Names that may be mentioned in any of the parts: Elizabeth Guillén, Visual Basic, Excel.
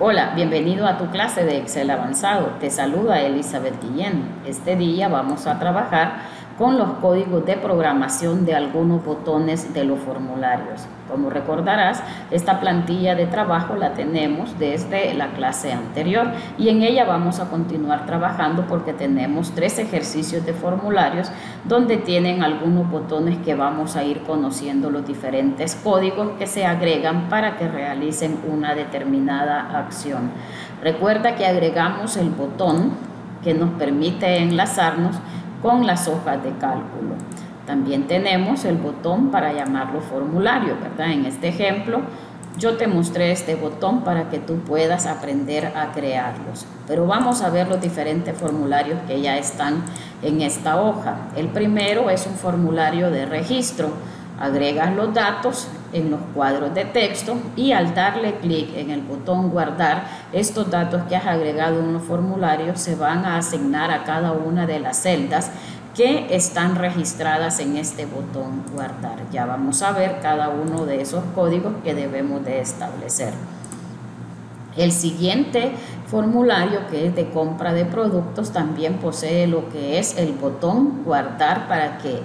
Hola, bienvenido a tu clase de Excel avanzado. Te saluda Elizabeth Guillén. Este día vamos a trabajar con los códigos de programación de algunos botones de los formularios. Como recordarás, esta plantilla de trabajo la tenemos desde la clase anterior y en ella vamos a continuar trabajando porque tenemos 3 ejercicios de formularios donde tienen algunos botones que vamos a ir conociendo los diferentes códigos que se agregan para que realicen una determinada acción. Recuerda que agregamos el botón que nos permite enlazarnos con las hojas de cálculo. También tenemos el botón para llamarlo formulario, ¿verdad? En este ejemplo yo te mostré este botón para que tú puedas aprender a crearlos. Pero vamos a ver los diferentes formularios que ya están en esta hoja. El primero es un formulario de registro. Agregas los datos en los cuadros de texto y al darle clic en el botón guardar, estos datos que has agregado en los formularios se van a asignar a cada una de las celdas que están registradas en este botón guardar. Ya vamos a ver cada uno de esos códigos que debemos de establecer. El siguiente formulario, que es de compra de productos, también posee lo que es el botón guardar para que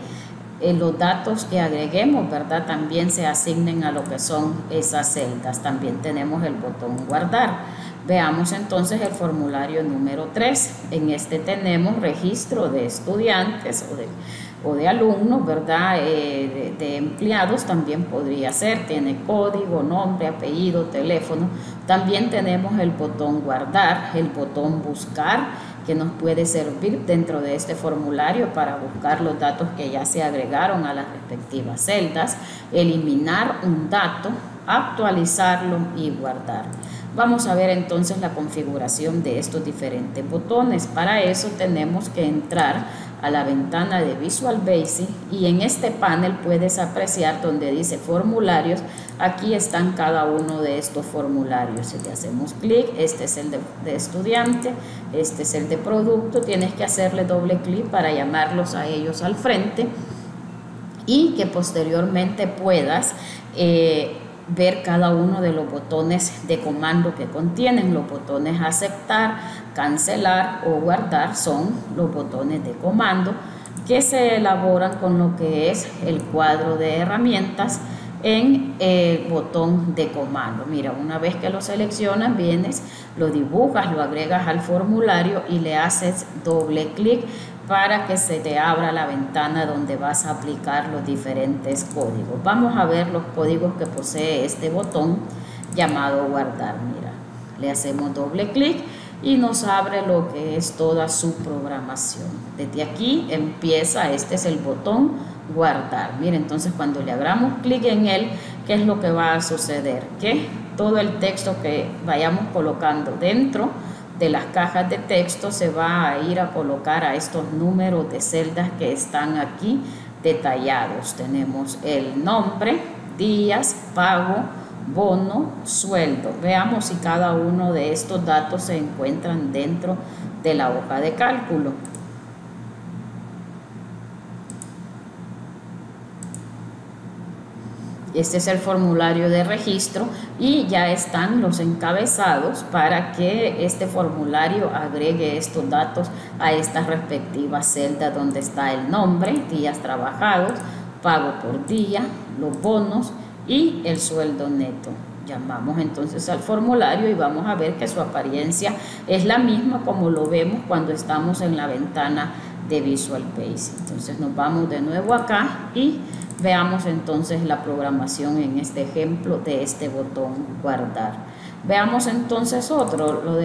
los datos que agreguemos, ¿verdad?, también se asignen a lo que son esas celdas. También tenemos el botón guardar. Veamos entonces el formulario número 3. En este tenemos registro de estudiantes o de alumnos, ¿verdad? De empleados también podría ser. Tiene código, nombre, apellido, teléfono. También tenemos el botón guardar, el botón buscar, que nos puede servir dentro de este formulario para buscar los datos que ya se agregaron a las respectivas celdas, eliminar un dato, actualizarlo y guardar. Vamos a ver entonces la configuración de estos diferentes botones. Para eso tenemos que entrar a la ventana de Visual Basic y en este panel puedes apreciar donde dice formularios. Aquí están cada uno de estos formularios. Si le hacemos clic, este es el de estudiante, este es el de producto. Tienes que hacerle doble clic para llamarlos a ellos al frente y que posteriormente puedas ver cada uno de los botones de comando que contienen. Los botones aceptar, cancelar o guardar son los botones de comando que se elaboran con lo que es el cuadro de herramientas en el botón de comando. Mira, una vez que lo seleccionas, vienes, lo dibujas, lo agregas al formulario y le haces doble clic para que se te abra la ventana donde vas a aplicar los diferentes códigos. Vamos a ver los códigos que posee este botón llamado guardar. Mira, le hacemos doble clic y nos abre lo que es toda su programación. Desde aquí empieza, este es el botón guardar. Mira, entonces cuando le hagamos clic en él, ¿qué es lo que va a suceder? Que todo el texto que vayamos colocando dentro de las cajas de texto se va a ir a colocar a estos números de celdas que están aquí detallados. Tenemos el nombre, días, pago, bono, sueldo. Veamos si cada uno de estos datos se encuentran dentro de la hoja de cálculo. Este es el formulario de registro y ya están los encabezados para que este formulario agregue estos datos a estas respectivas celdas donde está el nombre, días trabajados, pago por día, los bonos y el sueldo neto. Llamamos entonces al formulario y vamos a ver que su apariencia es la misma como lo vemos cuando estamos en la ventana de Visual Basic. Entonces nos vamos de nuevo acá y veamos entonces la programación en este ejemplo de este botón guardar. Veamos entonces otro, lo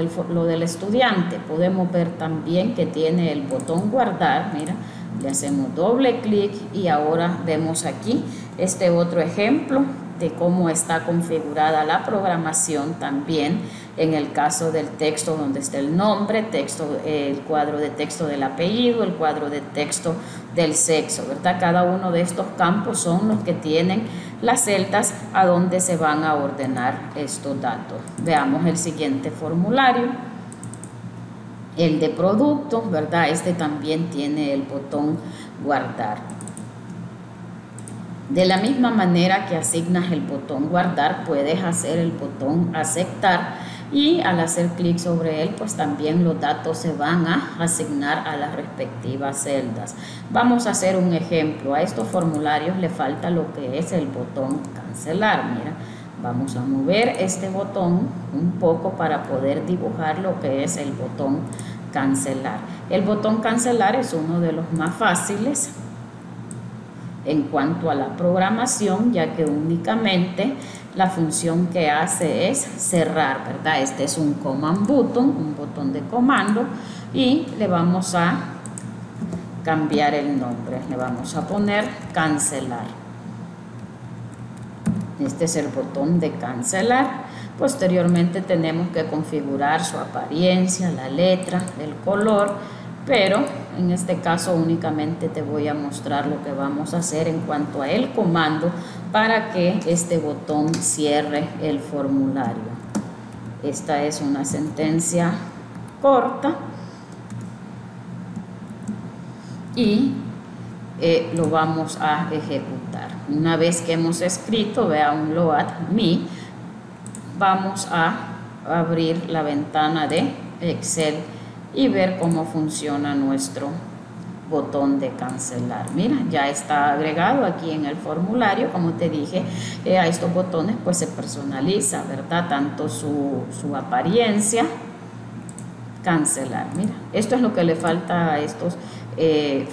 del estudiante. Podemos ver también que tiene el botón guardar. Mira, le hacemos doble clic y ahora vemos aquí este otro ejemplo de cómo está configurada la programación también en el caso del texto donde está el nombre, texto, el cuadro de texto del apellido, el cuadro de texto del sexo, ¿verdad? Cada uno de estos campos son los que tienen las celdas a donde se van a ordenar estos datos. Veamos el siguiente formulario, el de productos, ¿verdad? Este también tiene el botón guardar. De la misma manera que asignas el botón guardar, puedes hacer el botón aceptar y al hacer clic sobre él, pues también los datos se van a asignar a las respectivas celdas. Vamos a hacer un ejemplo. A estos formularios le falta lo que es el botón cancelar. Mira, vamos a mover este botón un poco para poder dibujar lo que es el botón cancelar. El botón cancelar es uno de los más fáciles en cuanto a la programación, ya que únicamente la función que hace es cerrar, ¿verdad? Este es un command button, un botón de comando, y le vamos a cambiar el nombre, le vamos a poner cancelar. Este es el botón de cancelar. Posteriormente tenemos que configurar su apariencia, la letra, el color, pero en este caso únicamente te voy a mostrar lo que vamos a hacer en cuanto a el comando para que este botón cierre el formulario. Esta es una sentencia corta y lo vamos a ejecutar. Una vez que hemos escrito, vea, un load me, vamos a abrir la ventana de Excel y ver cómo funciona nuestro botón de cancelar. Mira, ya está agregado aquí en el formulario. Como te dije, a estos botones pues se personaliza, ¿verdad? Tanto su apariencia, cancelar. Mira, esto es lo que le falta a estos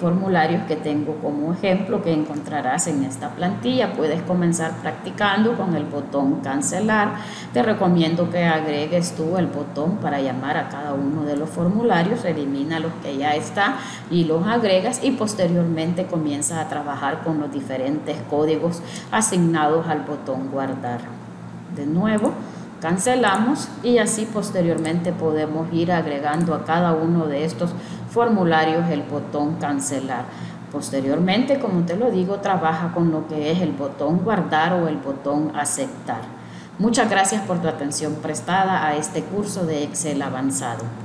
formularios que tengo como ejemplo, que encontrarás en esta plantilla. Puedes comenzar practicando con el botón cancelar. Te recomiendo que agregues tú el botón para llamar a cada uno de los formularios, elimina los que ya están y los agregas, y posteriormente comienza a trabajar con los diferentes códigos asignados al botón guardar. De nuevo cancelamos, y así posteriormente podemos ir agregando a cada uno de estos formularios el botón cancelar. Posteriormente, como te lo digo, trabaja con lo que es el botón guardar o el botón aceptar. Muchas gracias por tu atención prestada a este curso de Excel avanzado.